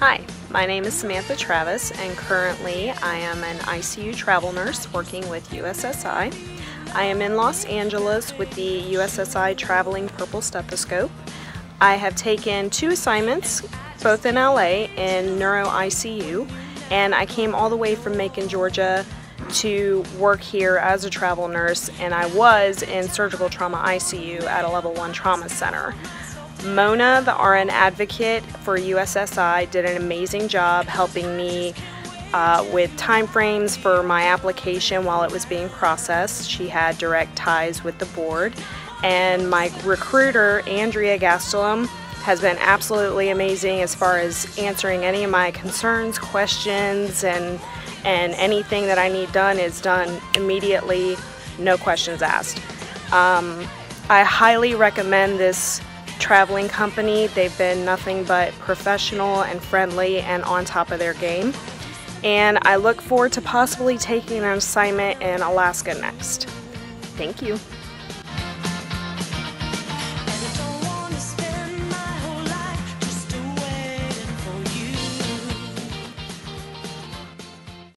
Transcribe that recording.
Hi, my name is Samantha Travis, and currently I am an ICU travel nurse working with USSI. I am in Los Angeles with the USSI Traveling Purple Stethoscope. I have taken 2 assignments, both in LA, in Neuro ICU, and I came all the way from Macon, Georgia to work here as a travel nurse, and I was in surgical trauma ICU at a level 1 trauma center. Mona, the RN advocate for USSI, did an amazing job helping me with time frames for my application while it was being processed. She had direct ties with the board. And my recruiter, Andrea Gastelum, has been absolutely amazing as far as answering any of my concerns, questions, and anything that I need done is done immediately, no questions asked. I highly recommend this traveling company. They've been nothing but professional and friendly and on top of their game. And I look forward to possibly taking an assignment in Alaska next. Thank you.